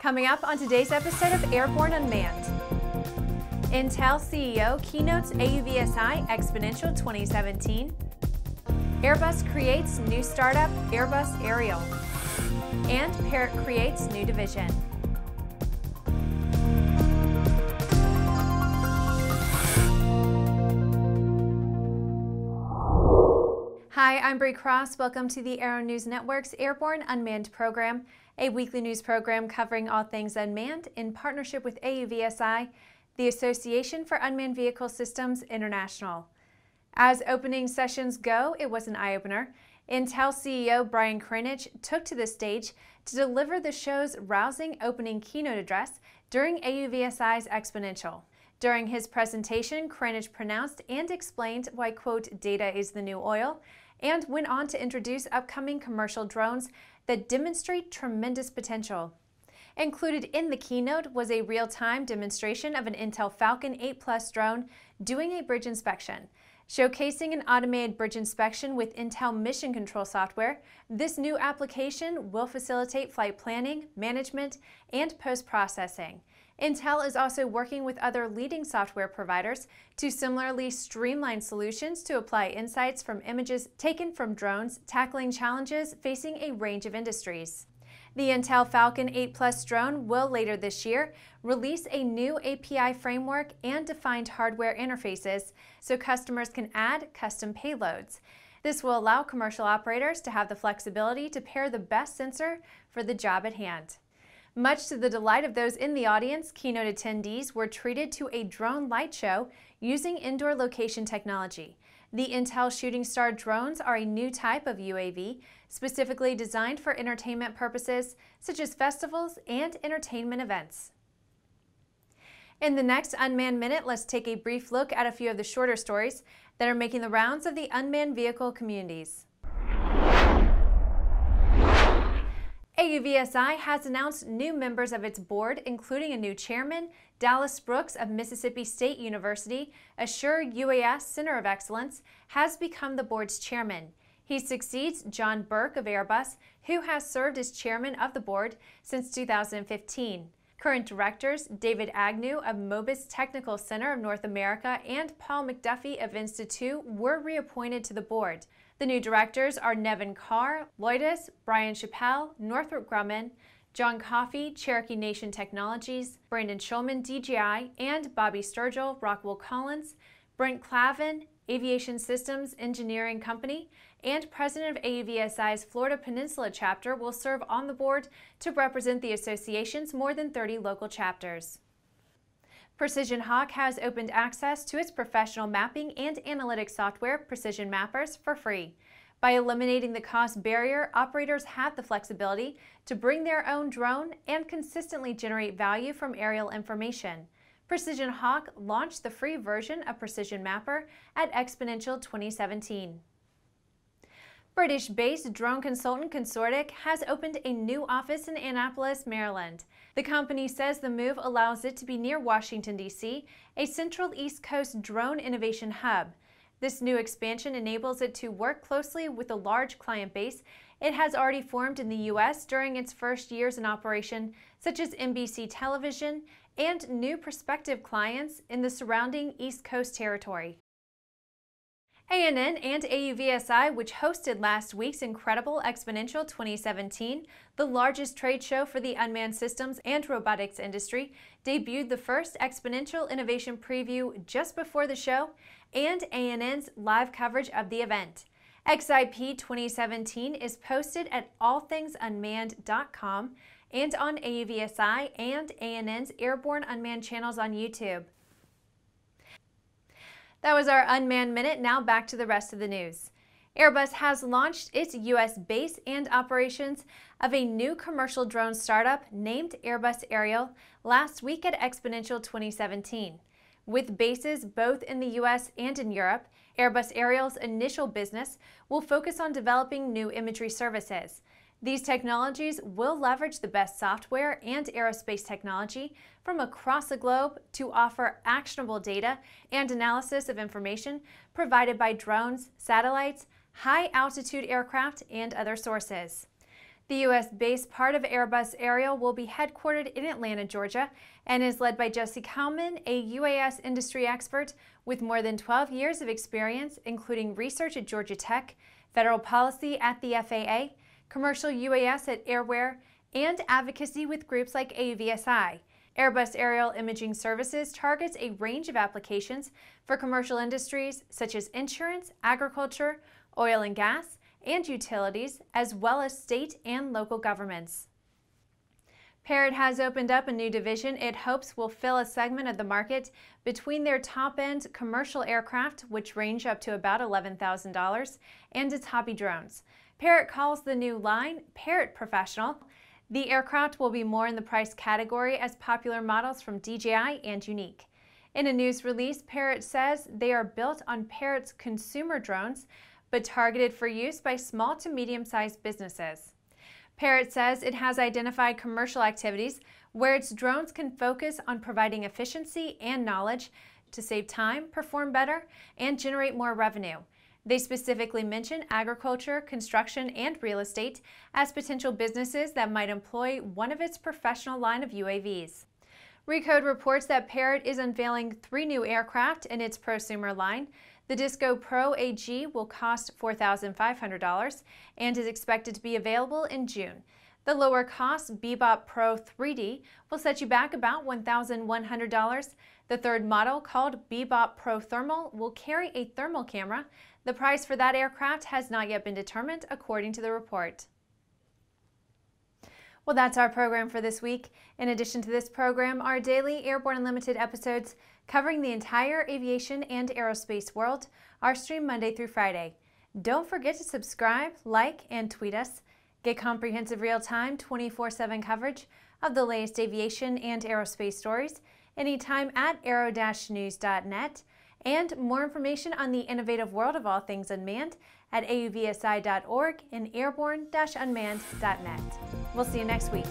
Coming up on today's episode of Airborne Unmanned. Intel CEO keynotes AUVSI Exponential 2017. Airbus creates new startup, Airbus Aerial. And Parrot creates new division. Hi, I'm Bree Cross. Welcome to the Aero-News Network's Airborne Unmanned program, a weekly news program covering all things unmanned in partnership with AUVSI, the Association for Unmanned Vehicle Systems International. As opening sessions go, it was an eye-opener. Intel CEO Brian Krzanich took to the stage to deliver the show's rousing opening keynote address during AUVSI's Exponential. During his presentation, Krzanich pronounced and explained why, quote, data is the new oil, and went on to introduce upcoming commercial drones that demonstrate tremendous potential. Included in the keynote was a real-time demonstration of an Intel Falcon 8+ drone doing a bridge inspection. Showcasing an automated bridge inspection with Intel Mission Control software, this new application will facilitate flight planning, management, and post-processing. Intel is also working with other leading software providers to similarly streamline solutions to apply insights from images taken from drones, tackling challenges facing a range of industries. The Intel Falcon 8+ drone will later this year release a new API framework and defined hardware interfaces so customers can add custom payloads. This will allow commercial operators to have the flexibility to pair the best sensor for the job at hand. Much to the delight of those in the audience, keynote attendees were treated to a drone light show using indoor location technology. The Intel Shooting Star drones are a new type of UAV, specifically designed for entertainment purposes, such as festivals and entertainment events. In the next Unmanned Minute, let's take a brief look at a few of the shorter stories that are making the rounds of the unmanned vehicle communities. AUVSI has announced new members of its board, including a new chairman, Dallas Brooks of Mississippi State University. Assure UAS Center of Excellence has become the board's chairman. He succeeds John Burke of Airbus, who has served as chairman of the board since 2015. Current directors, David Agnew of Mobis Technical Center of North America and Paul McDuffie of Institute, were reappointed to the board. The new directors are Nevin Carr, Loytus, Brian Chappelle, Northrop Grumman, John Coffey, Cherokee Nation Technologies, Brandon Schulman, DJI, and Bobby Sturgill, Rockwell Collins, Brent Clavin, Aviation Systems Engineering Company, and president of AUVSI's Florida Peninsula chapter will serve on the board to represent the association's more than 30 local chapters. PrecisionHawk has opened access to its professional mapping and analytics software, PrecisionMappers, for free. By eliminating the cost barrier, operators have the flexibility to bring their own drone and consistently generate value from aerial information. PrecisionHawk launched the free version of PrecisionMapper at Exponential 2017. British-based drone consultant Consortic has opened a new office in Annapolis, Maryland. The company says the move allows it to be near Washington, D.C., a central East Coast drone innovation hub. This new expansion enables it to work closely with a large client base it has already formed in the U.S. during its first years in operation, such as NBC Television and new prospective clients in the surrounding East Coast territory. ANN and AUVSI, which hosted last week's incredible Exponential 2017, the largest trade show for the unmanned systems and robotics industry, debuted the first Exponential Innovation Preview just before the show and ANN's live coverage of the event. XIP 2017 is posted at allthingsunmanned.com and on AUVSI and ANN's Airborne Unmanned channels on YouTube. That was our Unmanned Minute. Now back to the rest of the news. Airbus has launched its U.S. base and operations of a new commercial drone startup named Airbus Aerial last week at Exponential 2017. With bases both in the U.S. and in Europe, Airbus Aerial's initial business will focus on developing new imagery services. These technologies will leverage the best software and aerospace technology from across the globe to offer actionable data and analysis of information provided by drones, satellites, high-altitude aircraft, and other sources. The U.S.-based part of Airbus Aerial will be headquartered in Atlanta, Georgia, and is led by Jesse Kalman, a UAS industry expert with more than 12 years of experience, including research at Georgia Tech, federal policy at the FAA, commercial UAS at AerAware, and advocacy with groups like AUVSI. Airbus Aerial Imaging Services targets a range of applications for commercial industries such as insurance, agriculture, oil and gas, and utilities, as well as state and local governments. Parrot has opened up a new division it hopes will fill a segment of the market between their top-end commercial aircraft, which range up to about $11,000, and its hobby drones. Parrot calls the new line Parrot Professional. The aircraft will be more in the price category as popular models from DJI and Unique. In a news release, Parrot says they are built on Parrot's consumer drones, but targeted for use by small to medium-sized businesses. Parrot says it has identified commercial activities where its drones can focus on providing efficiency and knowledge to save time, perform better, and generate more revenue. They specifically mention agriculture, construction, and real estate as potential businesses that might employ one of its professional line of UAVs. Recode reports that Parrot is unveiling 3 new aircraft in its prosumer line. The Disco Pro AG will cost $4,500 and is expected to be available in June. The lower-cost Bebop Pro 3D will set you back about $1,100. The third model, called Bebop Pro Thermal, will carry a thermal camera. The price for that aircraft has not yet been determined, according to the report. Well, that's our program for this week. In addition to this program, our daily Airborne Unlimited episodes covering the entire aviation and aerospace world are streamed Monday through Friday. Don't forget to subscribe, like, and tweet us. Get comprehensive real-time 24/7 coverage of the latest aviation and aerospace stories anytime at aero-news.net, and more information on the innovative world of all things unmanned at auvsi.org and airborne-unmanned.net. We'll see you next week.